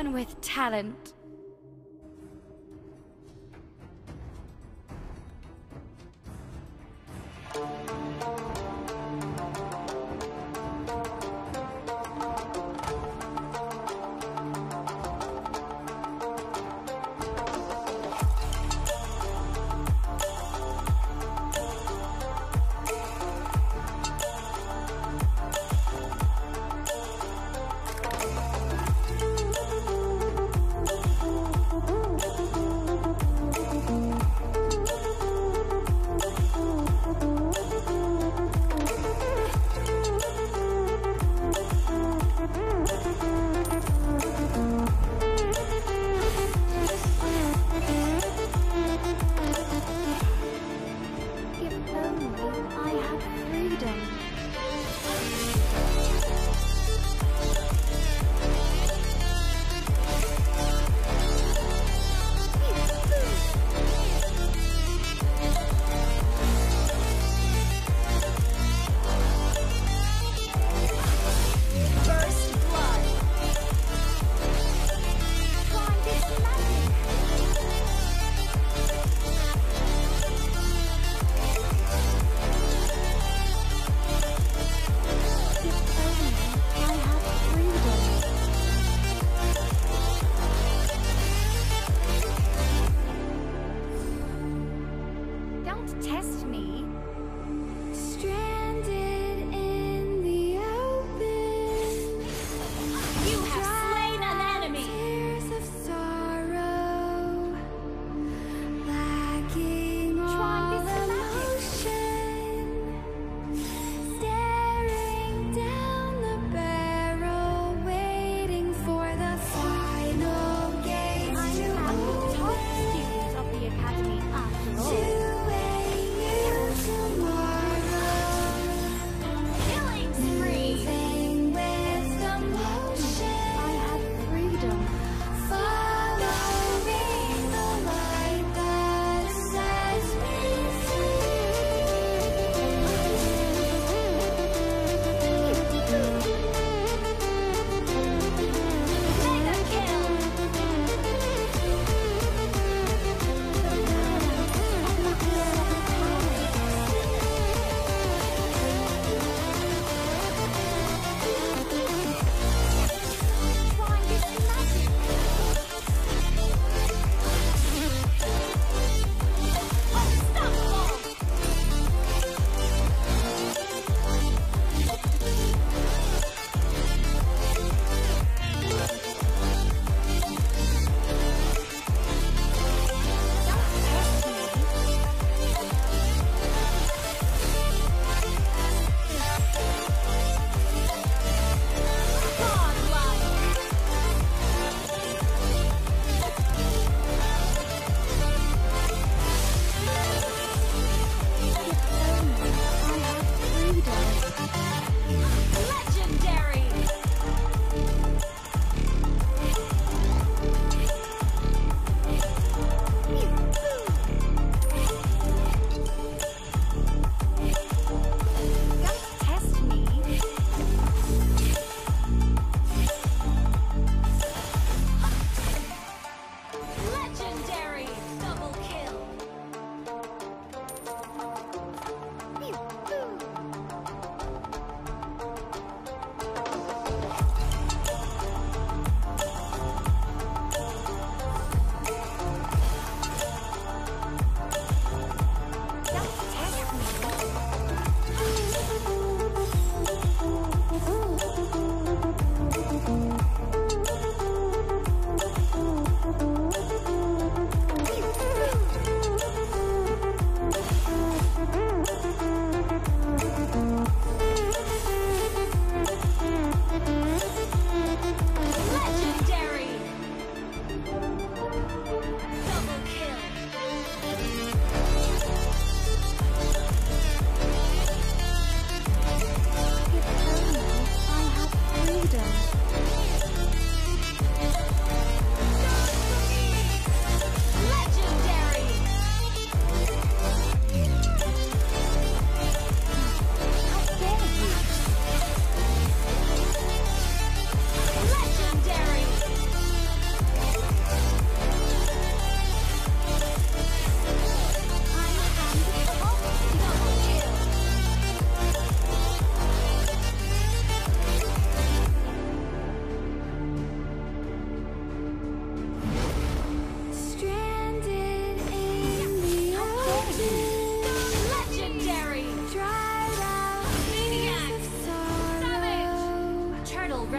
Someone with talent.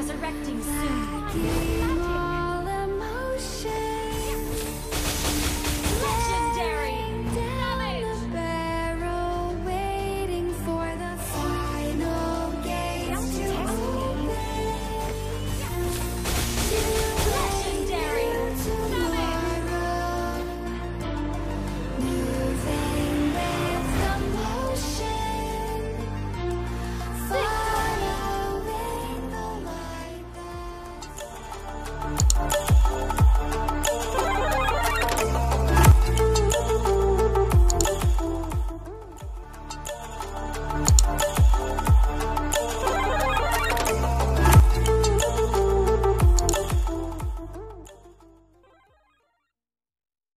resurrecting soon.